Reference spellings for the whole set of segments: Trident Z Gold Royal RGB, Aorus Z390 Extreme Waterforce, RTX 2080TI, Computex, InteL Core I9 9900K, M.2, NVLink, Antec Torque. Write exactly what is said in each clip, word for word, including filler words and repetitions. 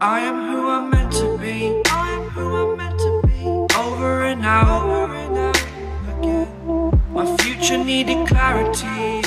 I am who I'm meant to be. I am who I'm meant to be. Over and out, over and out again. My future needed clarity.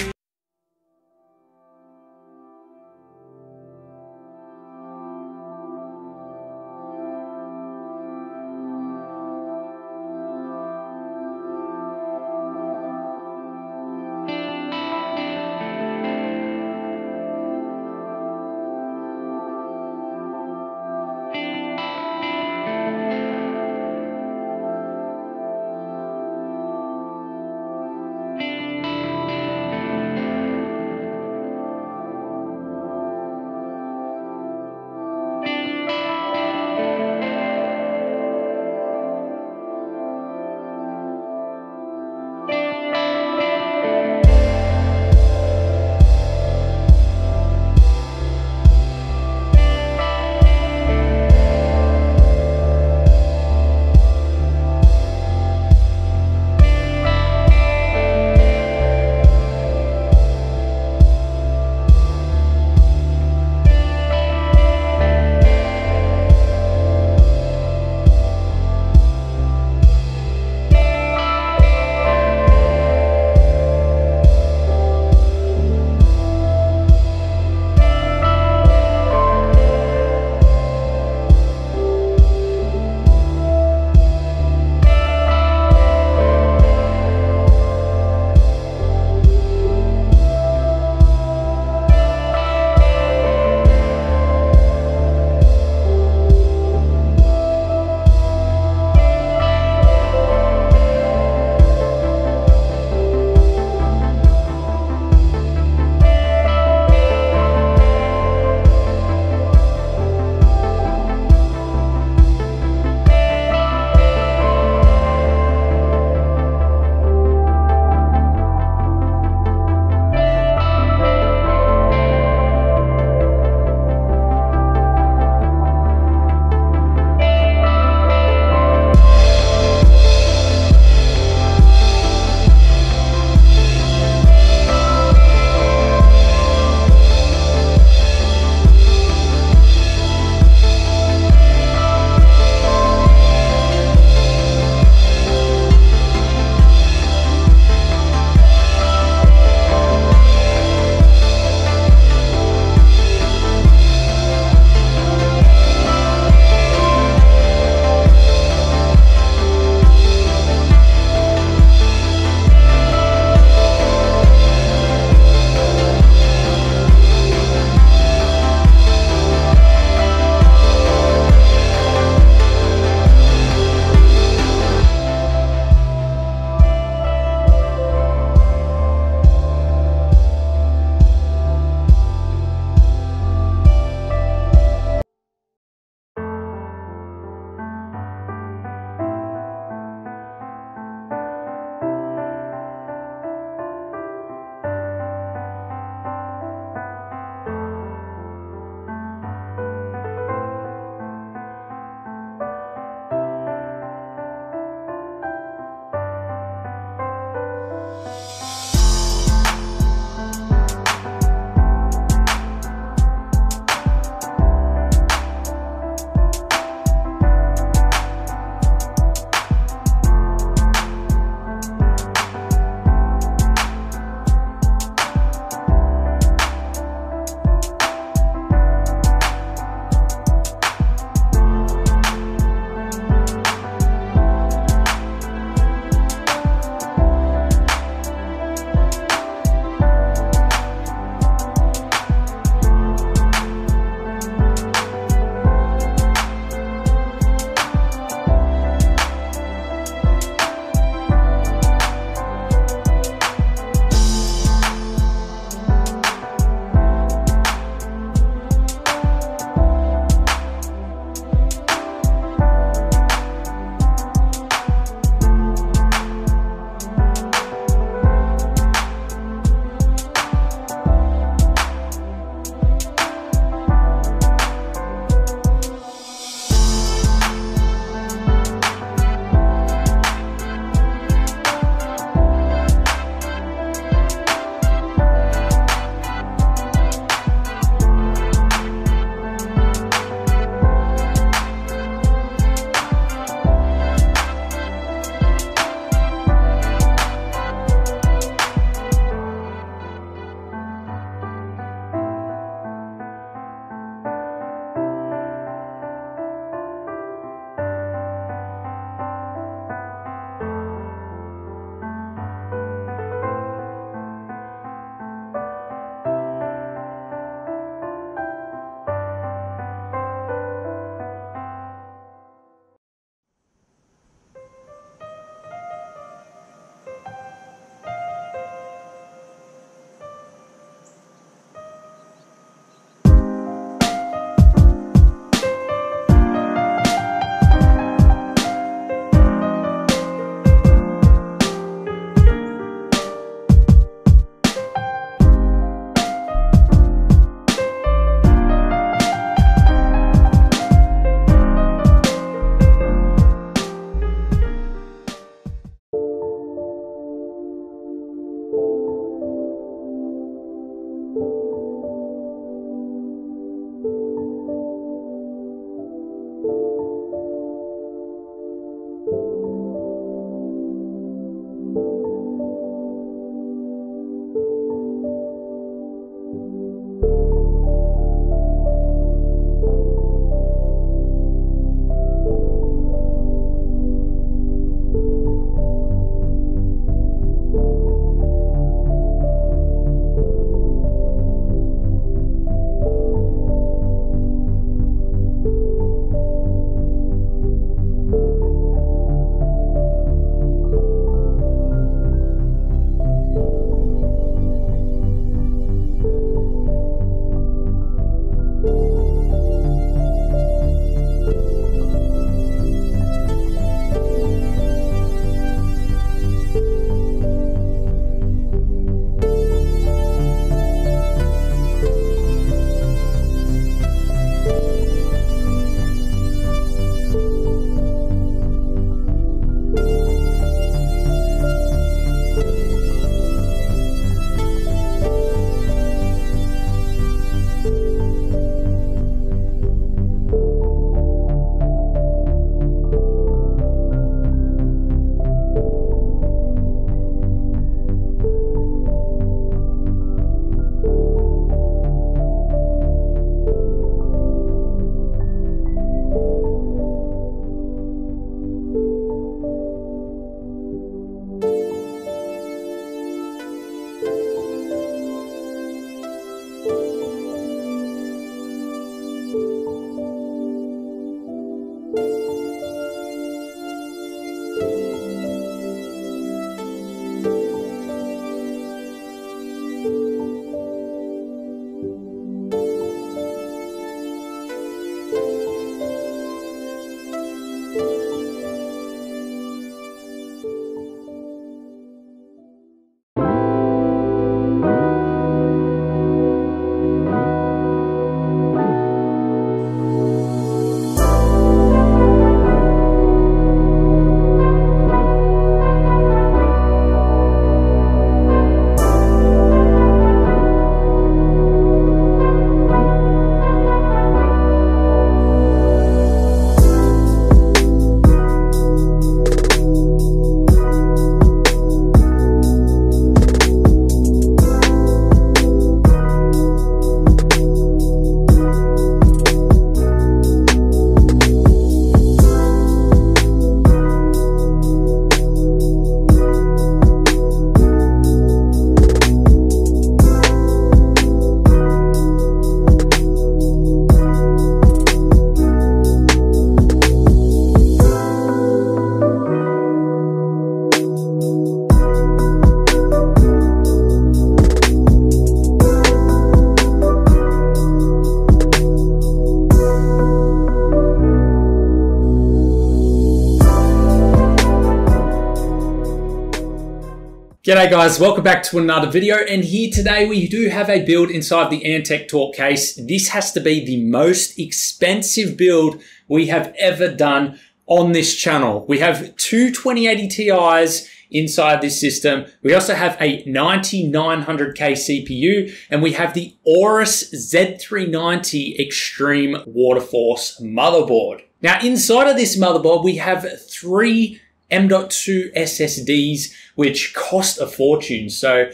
G'day guys, welcome back to another video, and here today we do have a build inside the Antec Torque case. This has to be the most expensive build we have ever done on this channel. We have two twenty eighty T Is inside this system. We also have a ninety-nine hundred K C P U, and we have the Aorus Z three ninety Extreme Waterforce motherboard. Now inside of this motherboard we have three M dot two S S Ds, which cost a fortune, so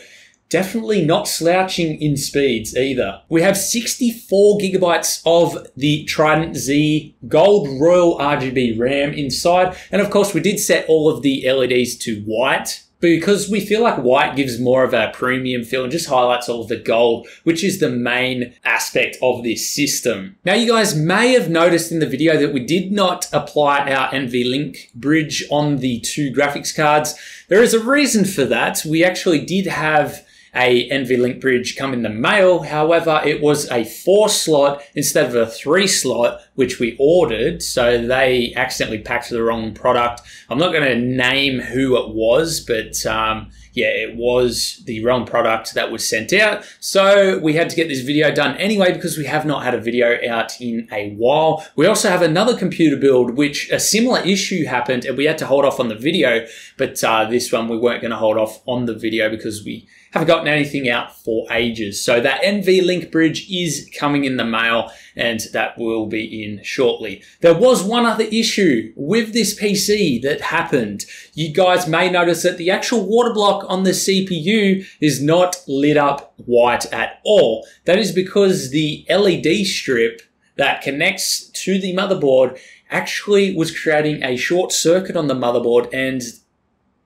definitely not slouching in speeds either. We have sixty-four gigabytes of the Trident Z Gold Royal R G B RAM inside, and of course we did set all of the L E Ds to white, because we feel like white gives more of a premium feel and just highlights all of the gold, which is the main aspect of this system. Now, you guys may have noticed in the video that we did not apply our NVLink bridge on the two graphics cards. There is a reason for that. We actually did have a NVLink bridge come in the mail. However, it was a four slot instead of a three slot, which we ordered. So they accidentally packed the wrong product. I'm not going to name who it was, but um, yeah, it was the wrong product that was sent out. So we had to get this video done anyway, because we have not had a video out in a while. We also have another computer build, which a similar issue happened, and we had to hold off on the video, but uh, this one we weren't going to hold off on the video because we haven't gotten anything out for ages. So that NVLink bridge is coming in the mail, and that will be in shortly. There was one other issue with this P C that happened. You guys may notice that the actual water block on the C P U is not lit up white at all. That is because the L E D strip that connects to the motherboard actually was creating a short circuit on the motherboard, and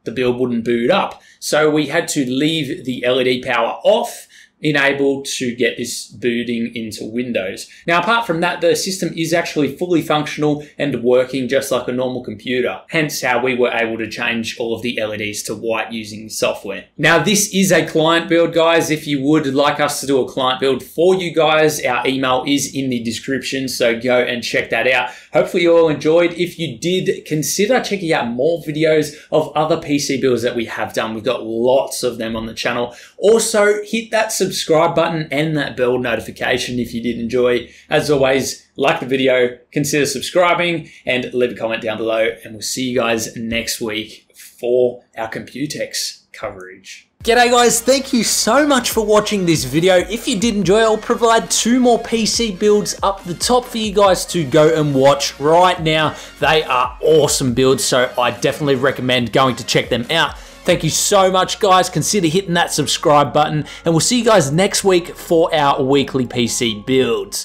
the build wouldn't boot up. So we had to leave the L E D power off, enable to get this booting into Windows. Now, apart from that, the system is actually fully functional and working just like a normal computer, hence how we were able to change all of the L E Ds to white using software. Now, this is a client build, guys. If you would like us to do a client build for you guys, our email is in the description, so go and check that out. Hopefully you all enjoyed. If you did, consider checking out more videos of other P C builds that we have done. We've got lots of them on the channel. Also, hit that subscribe subscribe button and that bell notification if you did enjoy. As always, like the video, consider subscribing, and leave a comment down below, and we'll see you guys next week for our Computex coverage. G'day guys, thank you so much for watching this video. If you did enjoy, I'll provide two more P C builds up the top for you guys to go and watch right now. They are awesome builds, so I definitely recommend going to check them out. Thank you so much, guys. Consider hitting that subscribe button, and we'll see you guys next week for our weekly P C builds.